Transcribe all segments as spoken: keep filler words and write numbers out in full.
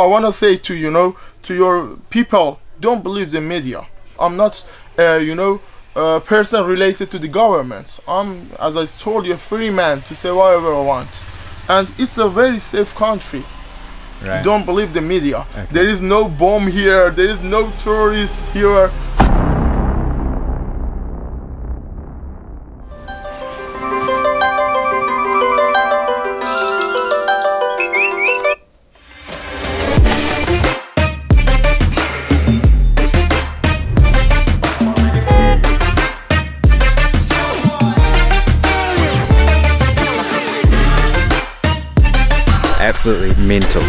I want to say to you know to your people, don't believe the media. I'm not uh, you know a person related to the government. I'm, as I told you, a free man to say whatever I want, and it's a very safe country. Right. Don't believe the media. Okay. There is no bomb here. There is no terrorists here. Absolutely mental.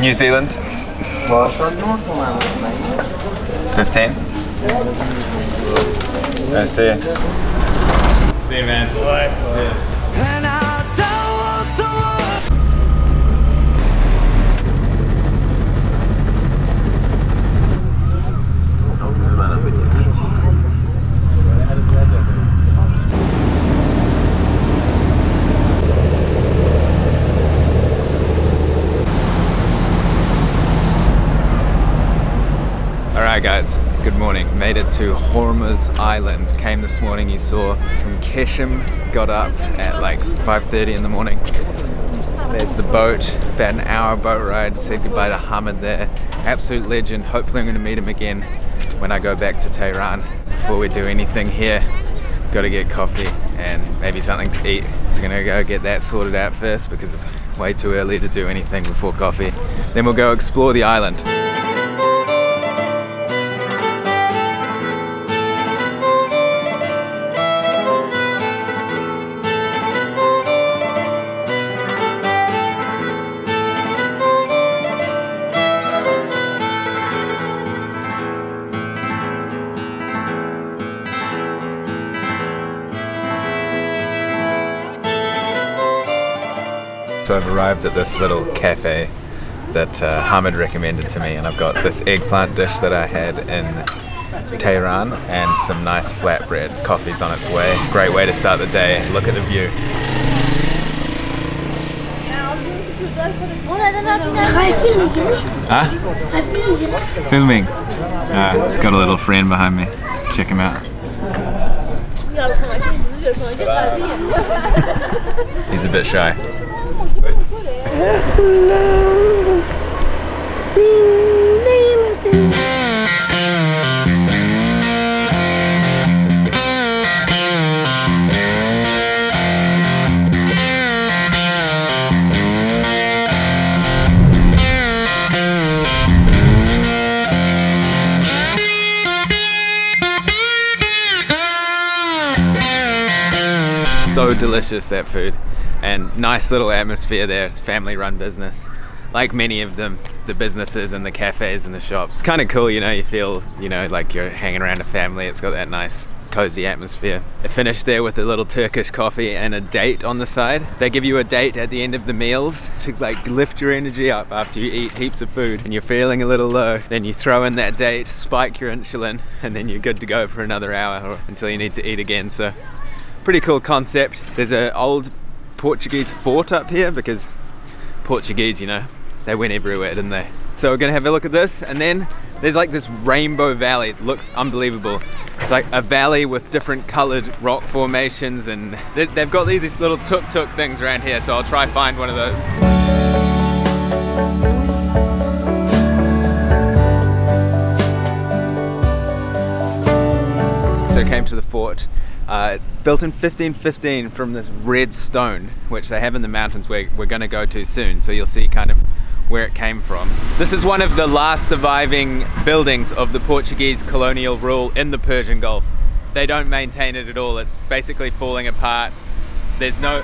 New Zealand. What? fifteen. I see you. See you, man. Bye. See you. Alright guys, good morning. Made it to Hormuz Island. Came this morning, you saw, from Keshem. Got up at like five thirty in the morning. There's the boat, about an hour boat ride. Said goodbye to Hamid there. Absolute legend. Hopefully I'm going to meet him again when I go back to Tehran. Before we do anything here, got to get coffee and maybe something to eat. So going to go get that sorted out first because it's way too early to do anything before coffee. Then we'll go explore the island. So I've arrived at this little cafe that uh, Hamid recommended to me, and I've got this eggplant dish that I had in Tehran and some nice flatbread. Coffee's on its way. Great way to start the day. Look at the view. Huh? Filming. Uh, got a little friend behind me. Check him out. He's a bit shy. Hello. So delicious, that food. And nice little atmosphere there. It's family run business. Like many of them, the businesses and the cafes and the shops. It's kind of cool, you know, you feel, you know, like you're hanging around a family. It's got that nice cozy atmosphere. I finished there with a little Turkish coffee and a date on the side. They give you a date at the end of the meals to like lift your energy up after you eat heaps of food and you're feeling a little low. Then you throw in that date, spike your insulin, and then you're good to go for another hour or until you need to eat again. So pretty cool concept. There's an old Portuguese fort up here because Portuguese, you know, they went everywhere, didn't they? So we're gonna have a look at this, and then there's like this rainbow valley. It looks unbelievable. It's like a valley with different colored rock formations, and they've got these little tuk-tuk things around here, so I'll try and find one of those. So came to the fort, uh, built in fifteen fifteen from this red stone, which they have in the mountains where we're going to go to soon, so you'll see kind of where it came from. This is one of the last surviving buildings of the Portuguese colonial rule in the Persian Gulf. They don't maintain it at all, it's basically falling apart. There's no...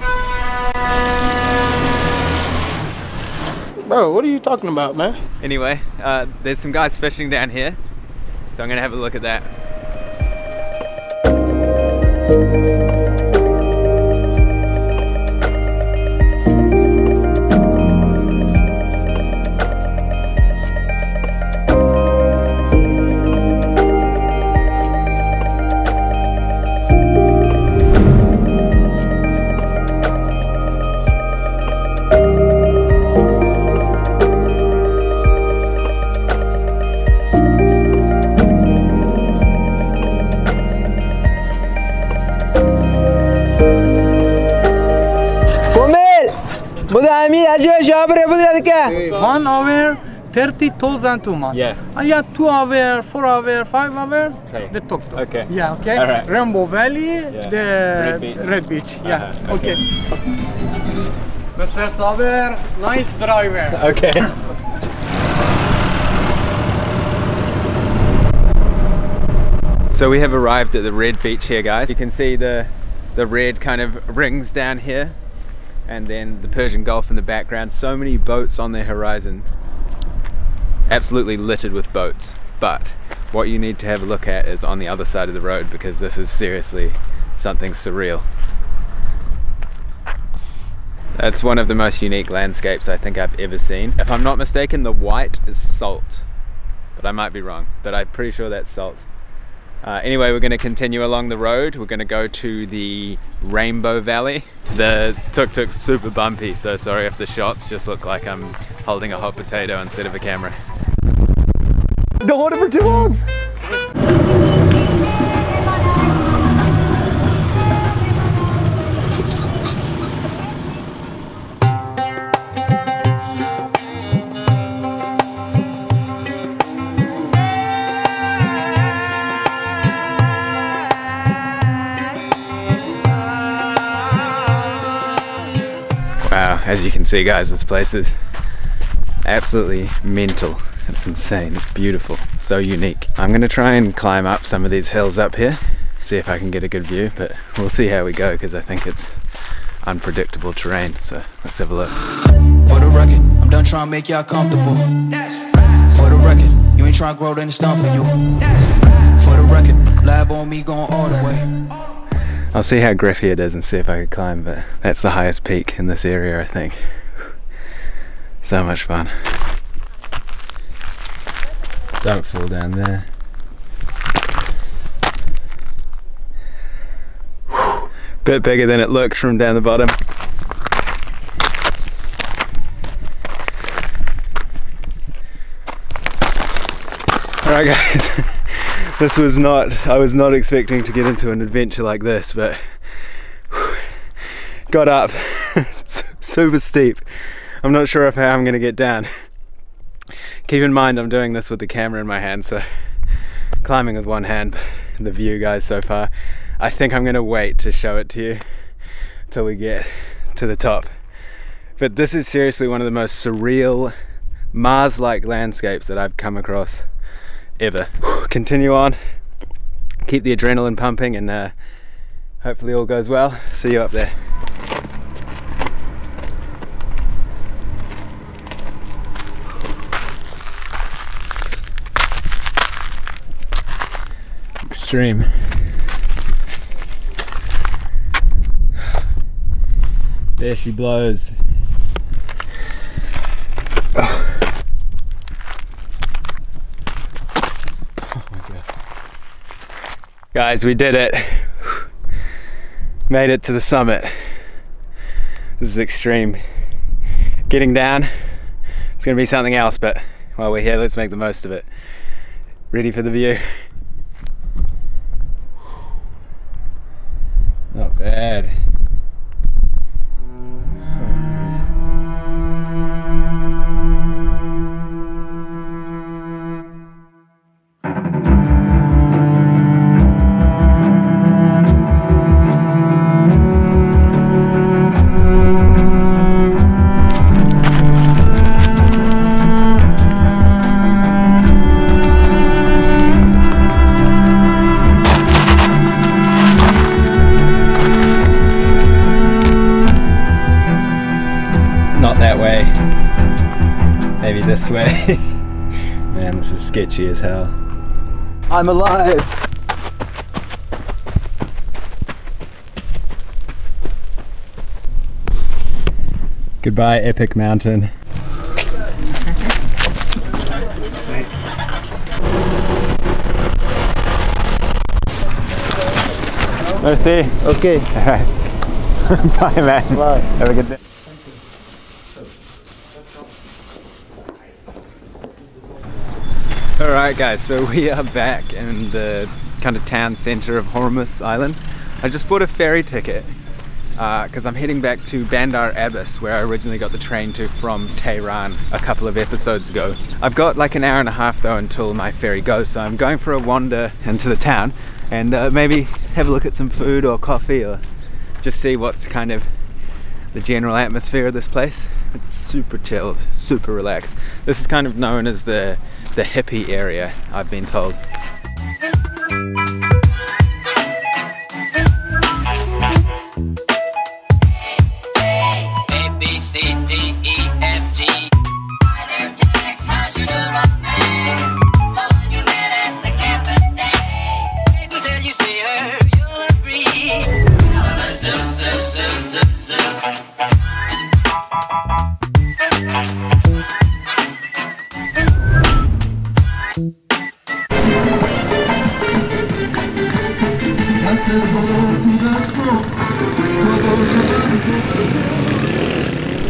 Bro, what are you talking about, man? Anyway, uh, there's some guys fishing down here, so I'm going to have a look at that. Thank you. One hour, thirty thousand tuman. Yeah. And yeah, two hour, four hour, five hour, okay. The tuk tuk. Okay. Yeah, okay. Right. Rainbow Valley, yeah. The Red Beach. Red Beach. Yeah, uh-huh. Okay. Okay. Mister Saber, nice driver. Okay. So we have arrived at the Red Beach here, guys. You can see the, the red kind of rings down here, and then the Persian Gulf in the background. So many boats on the horizon. Absolutely littered with boats. But what you need to have a look at is on the other side of the road, because this is seriously something surreal. That's one of the most unique landscapes I think I've ever seen. If I'm not mistaken, the white is salt, but I might be wrong, but I'm pretty sure that's salt. Uh, anyway, we're going to continue along the road. We're going to go to the Rainbow Valley. The tuk-tuk's super bumpy, so sorry if the shots just look like I'm holding a hot potato instead of a camera. Don't hold it for too long! Wow, as you can see, guys, this place is absolutely mental. It's insane, it's beautiful, so unique. I'm gonna try and climb up some of these hills up here, see if I can get a good view, but we'll see how we go, because I think it's unpredictable terrain, so let's have a look. For the record, I'm done trying to make y'all comfortable. That's right. For the record, you ain't trying to grow, then it's done for you. That's right. For the record, lab on me going all the way. I'll see how griffy it is and see if I can climb, but that's the highest peak in this area, I think. So much fun. Don't fall down there. Whew. Bit bigger than it looked from down the bottom. Alright guys. This was not, I was not expecting to get into an adventure like this, but whew, got up, super steep. I'm not sure if how I'm gonna get down. Keep in mind I'm doing this with the camera in my hand, so climbing with one hand. The view, guys, so far. I think I'm gonna wait to show it to you till we get to the top. But this is seriously one of the most surreal Mars-like landscapes that I've come across ever. Continue on, keep the adrenaline pumping, and uh, hopefully all goes well. See you up there. Extreme. There she blows. Guys, we did it. Made it to the summit. This is extreme. Getting down, it's gonna be something else, but while we're here, let's make the most of it. Ready for the view? Not bad. This way. Man, this is sketchy as hell. I'm alive! Goodbye, epic mountain. Merci. Okay. Alright. Bye, man. Bye. Have a good day. Alright guys, so we are back in the kind of town centre of Hormuz Island. I just bought a ferry ticket because uh, I'm heading back to Bandar Abbas, where I originally got the train to from Tehran a couple of episodes ago. I've got like an hour and a half though until my ferry goes, so I'm going for a wander into the town and uh, maybe have a look at some food or coffee, or just see what's kind of the general atmosphere of this place. It's super chilled, super relaxed. This is kind of known as the, the hippie area, I've been told.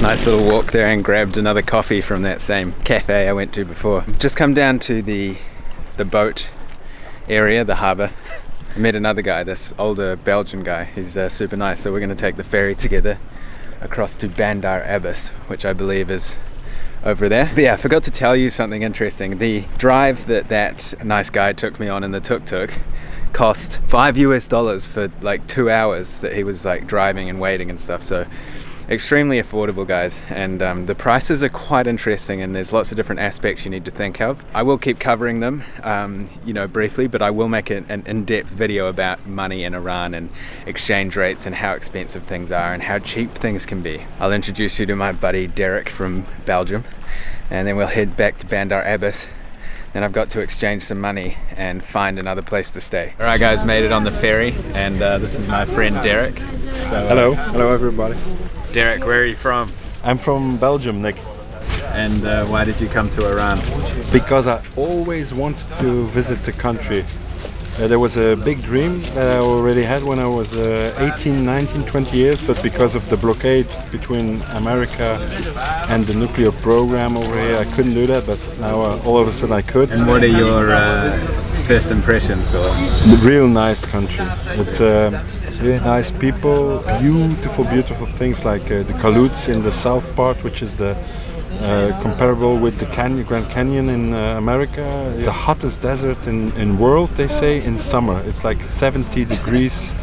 Nice little walk there, and grabbed another coffee from that same cafe I went to before. Just come down to the the boat area, the harbour. I met another guy, this older Belgian guy. He's uh, super nice, so we're going to take the ferry together across to Bandar Abbas, which I believe is over there. But yeah, I forgot to tell you something interesting. The drive that that nice guy took me on in the tuk-tuk cost five U S dollars for like two hours that he was like driving and waiting and stuff, so extremely affordable, guys. And um, the prices are quite interesting, and there's lots of different aspects you need to think of. I will keep covering them um, you know, briefly, but I will make an, an in-depth video about money in Iran and exchange rates and how expensive things are and how cheap things can be. I'll introduce you to my buddy Derek from Belgium, and then we'll head back to Bandar Abbas. And I've got to exchange some money and find another place to stay. All right, guys, made it on the ferry, and uh, this is my friend Derek. So, uh, hello, hello everybody. Derek, where are you from? I'm from Belgium, Nick. And uh, why did you come to Iran? Because I always wanted to visit the country. Uh, there was a big dream that I already had when I was uh, eighteen, nineteen, twenty years, but because of the blockade between America and the nuclear program over here, I couldn't do that, but now uh, all of a sudden I could. And what are your uh, first impressions? Or? Real nice country. It's uh, really nice people, beautiful, beautiful things like uh, the Kaluts in the south part, which is the Uh, comparable with the canyon, Grand Canyon in uh, America. Yeah. The hottest desert in in world, they say, in summer. It's like seventy degrees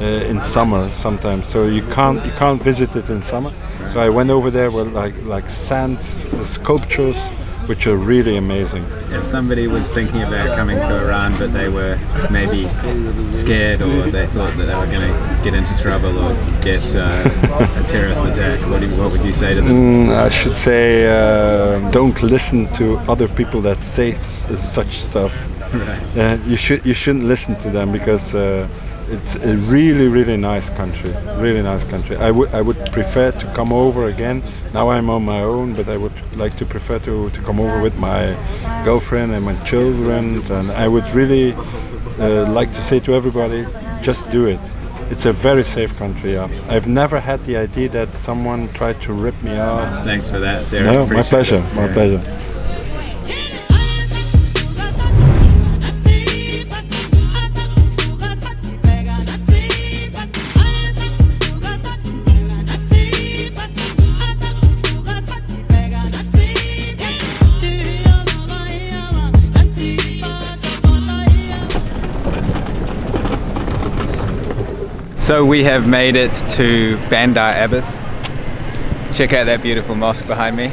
uh, in summer sometimes. So you can't you can't visit it in summer. So I went over there with like like sand uh, sculptures, which are really amazing. If somebody was thinking about coming to Iran, but they were maybe scared, or they thought that they were going to get into trouble or get uh, a terrorist attack, what, do you, what would you say to them? Mm, I should say, uh, don't listen to other people that say s such stuff. Right. Uh, you should you shouldn't listen to them, because uh, it's a really, really nice country. Really nice country. I would I would prefer to come over again. Now I'm on my own, but I would like to prefer to, to come over with my girlfriend and my children. And I would really uh, like to say to everybody, just do it. It's a very safe country. Yeah. I've never had the idea that someone tried to rip me off. Thanks for that, Derek. No, my pleasure. My pleasure. So we have made it to Bandar Abbas. Check out that beautiful mosque behind me.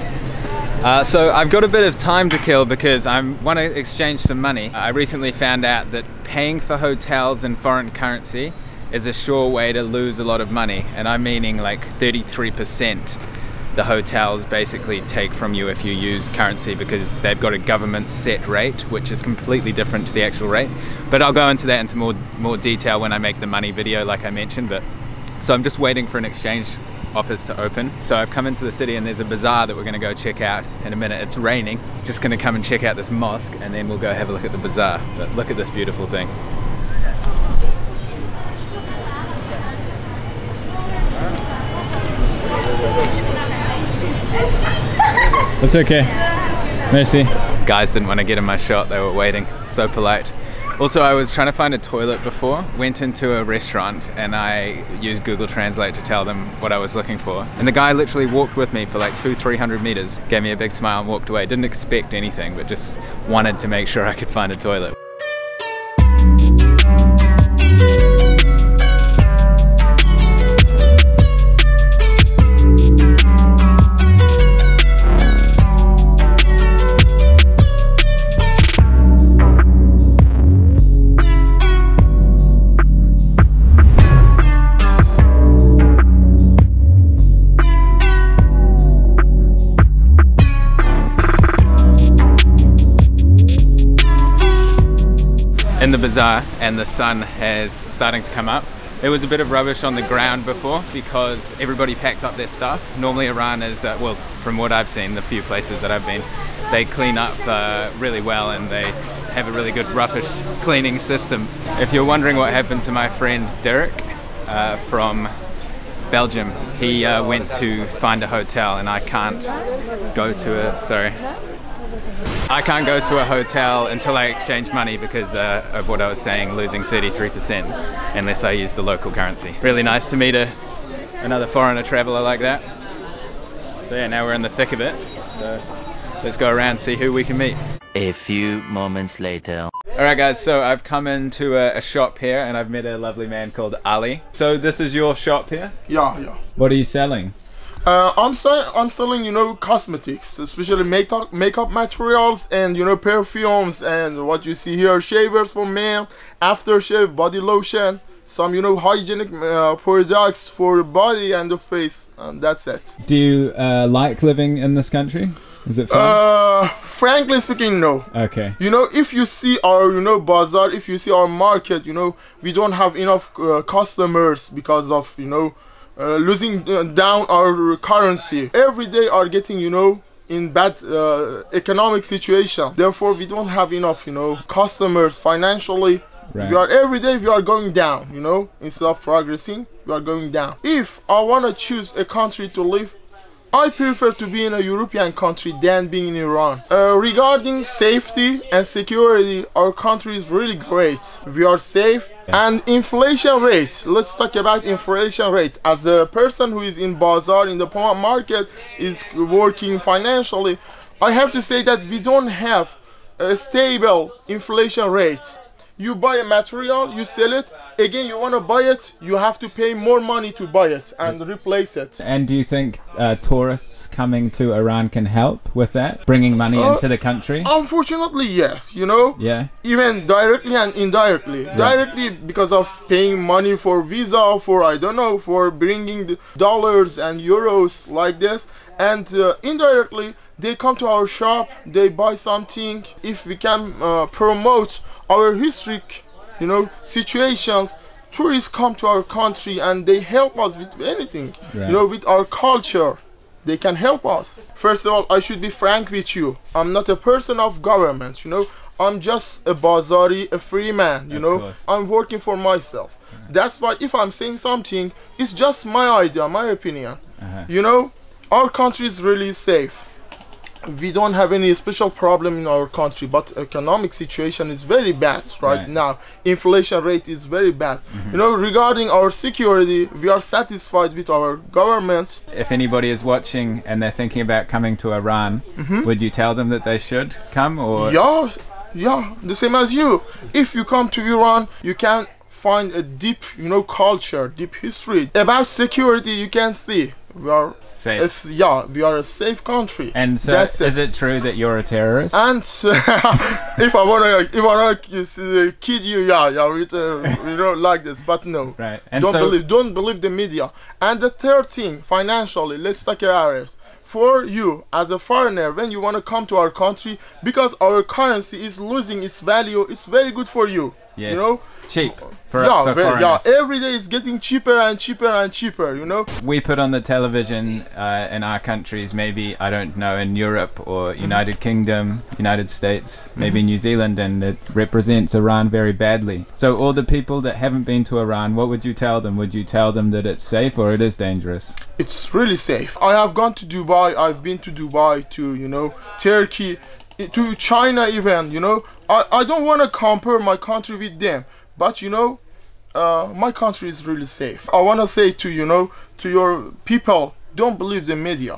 Uh, so I've got a bit of time to kill because I want to exchange some money. I recently found out that paying for hotels in foreign currency is a sure way to lose a lot of money. And I'm meaning like thirty-three percent the hotels basically take from you if you use currency, because they've got a government set rate which is completely different to the actual rate. But I'll go into that into more more detail when I make the money video, like I mentioned. But so I'm just waiting for an exchange office to open. So I've come into the city, and there's a bazaar that we're going to go check out in a minute. It's raining. Just going to come and check out this mosque, and then we'll go have a look at the bazaar. But look at this beautiful thing. It's okay. Merci. Guys didn't want to get in my shot, they were waiting. So polite. Also, I was trying to find a toilet before, went into a restaurant and I used Google Translate to tell them what I was looking for. And the guy literally walked with me for like two, three hundred meters, gave me a big smile and walked away. Didn't expect anything, but just wanted to make sure I could find a toilet. In the bazaar, and the sun has starting to come up. There was a bit of rubbish on the ground before because everybody packed up their stuff. Normally Iran is, uh, well, from what I've seen, the few places that I've been, they clean up uh, really well and they have a really good rubbish cleaning system. If you're wondering what happened to my friend Derek uh, from Belgium, he uh, went to find a hotel and I can't go to it, sorry. I can't go to a hotel until I exchange money because uh, of what I was saying, losing thirty-three percent unless I use the local currency. Really nice to meet a, another foreigner traveler like that. So yeah, now we're in the thick of it. So let's go around and see who we can meet. A few moments later. Alright guys, so I've come into a, a shop here and I've met a lovely man called Ali. So this is your shop here? Yeah, yeah. What are you selling? Uh, I'm selling, I'm selling, you know, cosmetics, especially makeup, makeup materials, and you know, perfumes, and what you see here, shavers for men, aftershave, body lotion, some you know, hygienic uh, products for the body and the face, and that's it. Do you uh, like living in this country? Is it fun? Uh, frankly speaking, no. Okay. You know, if you see our, you know, bazaar, if you see our market, you know, we don't have enough uh, customers because of, you know. Uh, losing uh, down our currency. Every day are getting, you know, in bad uh, economic situation. Therefore, we don't have enough, you know, customers financially. Right. We are every day we are going down, you know, instead of progressing, we are going down. If I want to choose a country to live, I prefer to be in a European country than being in Iran. Uh, regarding safety and security, our country is really great. We are safe. Yeah. And inflation rate, let's talk about inflation rate. As a person who is in bazaar, in the market, is working financially, I have to say that we don't have a stable inflation rate. You buy a material, you sell it, again you want to buy it, you have to pay more money to buy it and replace it. And do you think uh, tourists coming to Iran can help with that, bringing money uh, into the country? Unfortunately, yes, you know. Yeah. Even directly and indirectly. Yeah. Directly because of paying money for visa, for I don't know, for bringing the dollars and euros like this, and uh, indirectly they come to our shop, they buy something. If we can uh, promote our historic, you know, situations, tourists come to our country and they help us with anything. Right. You know, with our culture, they can help us. First of all, I should be frank with you. I'm not a person of government, you know. I'm just a bazari, a free man, you of know. Course. I'm working for myself. Right. That's why if I'm saying something, it's just my idea, my opinion. Uh-huh. You know, our country is really safe. We don't have any special problem in our country, but economic situation is very bad right, right. now. Inflation rate is very bad. Mm-hmm. You know, regarding our security, we are satisfied with our government. If anybody is watching and they're thinking about coming to Iran, mm-hmm. would you tell them that they should come? Or yeah, yeah, the same as you. If you come to Iran, you can find a deep, you know, culture, deep history. About security, you can see. We are safe. It's, yeah, we are a safe country. And so, that's is it. it true that you're a terrorist? And uh, if I wanna, if I wanna kid you, yeah, yeah, we, uh, we don't like this, but no, right? And don't so believe, don't believe the media. And the third thing, financially, let's talk about it. For you as a foreigner, when you wanna come to our country, because our currency is losing its value, it's very good for you. Yes. You know. Cheap for, yeah, for very, yeah, every day is getting cheaper and cheaper and cheaper, you know. We put on the television uh, in our countries, maybe, I don't know, in Europe or United mm-hmm. Kingdom, United States, maybe mm-hmm. New Zealand, and it represents Iran very badly. So all the people that haven't been to Iran, what would you tell them? Would you tell them that it's safe or it is dangerous? It's really safe. I have gone to Dubai, I've been to Dubai, to, you know, Turkey, to China even, you know. I, I don't want to compare my country with them, but you know, uh, my country is really safe. I want to say to, you know, to your people, don't believe the media.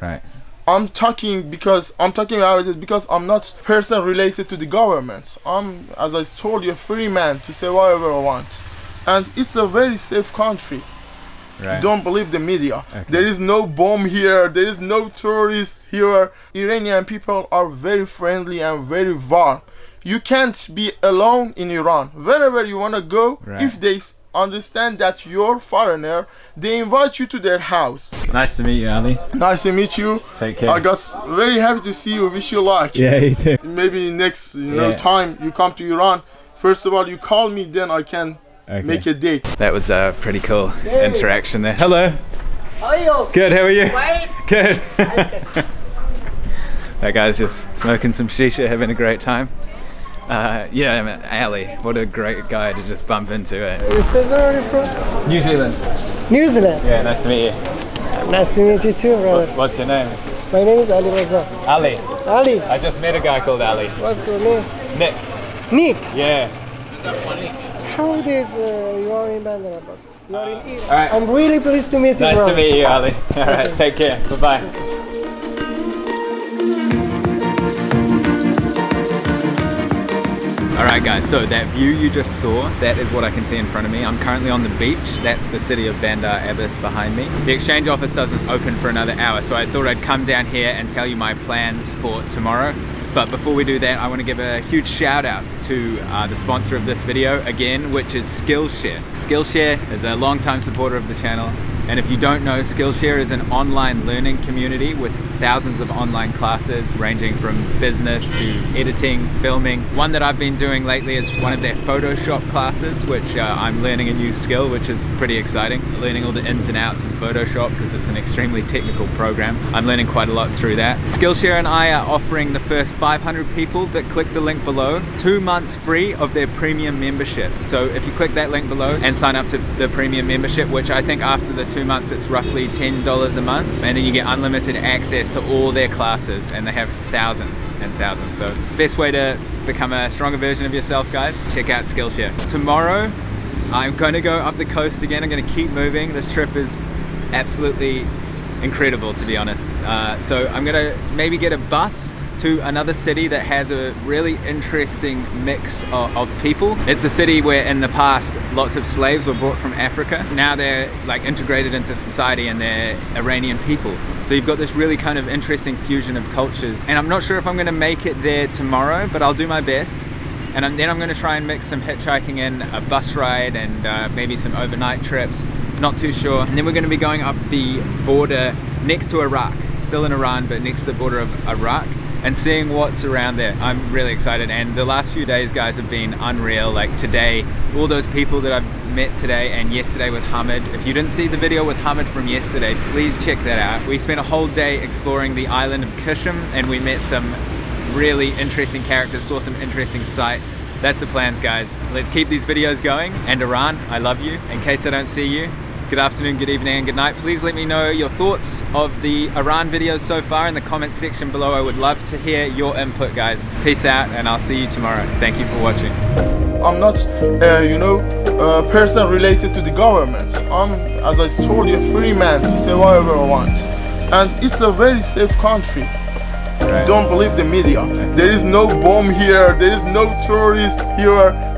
Right. I'm talking because I'm talking about it because I'm not person related to the government. I'm, as I told you, a free man to say whatever I want. And it's a very safe country. Right. Don't believe the media. Okay. There is no bomb here. There is no tourists here. Iranian people are very friendly and very warm. You can't be alone in Iran. Wherever you want to go, right. If they understand that you're foreigner, they invite you to their house. Nice to meet you, Ali. Nice to meet you. Take care. I got very happy to see you. Wish you luck. Yeah, you too. Maybe next you know, yeah. time you come to Iran, first of all, you call me, then I can okay. make a date. That was a pretty cool hey. interaction there. Hello. How are you? Good, how are you? Great. Good. That guy's just smoking some shisha, having a great time. Uh, yeah, I mean, Ali, what a great guy to just bump into. It. You said, where are you from? New Zealand. New Zealand? Yeah, nice to meet you. Nice to meet you too, brother. What, what's your name? My name is Ali Reza. Ali? Ali. I just met a guy called Ali. What's your name? Nick. Nick? Yeah. How it is uh, you are in Bandar Abbas? You are in Iran. All right. I'm really pleased to meet you, Nice brother. to meet you, Ali. Alright, okay. Take care. Bye-bye. Alright guys, so that view you just saw, that is what I can see in front of me. I'm currently on the beach. That's the city of Bandar Abbas behind me. The exchange office doesn't open for another hour, so I thought I'd come down here and tell you my plans for tomorrow. But before we do that, I want to give a huge shout out to uh, the sponsor of this video again, which is Skillshare. Skillshare is a long-time supporter of the channel. And if you don't know, Skillshare is an online learning community with thousands of online classes ranging from business to editing, filming. One that I've been doing lately is one of their Photoshop classes, which uh, I'm learning a new skill, which is pretty exciting. Learning all the ins and outs of Photoshop because it's an extremely technical program. I'm learning quite a lot through that. Skillshare and I are offering the first five hundred people that click the link below two months free of their premium membership. So if you click that link below and sign up to the premium membership, which I think after the two months it's roughly ten dollars a month, and then you get unlimited access to all their classes, and they have thousands and thousands. So best way to become a stronger version of yourself, guys, check out Skillshare. Tomorrow I'm going to go up the coast again. I'm going to keep moving. This trip is absolutely incredible, to be honest. Uh, so I'm going to maybe get a bus to another city that has a really interesting mix of, of people. It's a city where in the past lots of slaves were brought from Africa. Now they're like integrated into society and they're Iranian people. So you've got this really kind of interesting fusion of cultures. And I'm not sure if I'm gonna make it there tomorrow, but I'll do my best. And then I'm gonna try and mix some hitchhiking in, a bus ride, and uh, maybe some overnight trips. Not too sure. And then we're gonna be going up the border next to Iraq. Still in Iran, but next to the border of Iraq, and seeing what's around there. I'm really excited, and the last few days, guys, have been unreal. Like today, all those people that I've met today, and yesterday with Hamid. If you didn't see the video with Hamid from yesterday, please check that out. We spent a whole day exploring the island of Keshem, and we met some really interesting characters, saw some interesting sights. That's the plans, guys. Let's keep these videos going. And Iran, I love you. In case I don't see you, good afternoon, good evening, and good night. Please let me know your thoughts of the Iran videos so far in the comments section below. I would love to hear your input, guys. Peace out, and I'll see you tomorrow. Thank you for watching. I'm not, uh, you know, a person related to the government. I'm, as I told you, a free man to say whatever I want. And it's a very safe country. Right. Don't believe the media. There is no bomb here. There is no tourists here.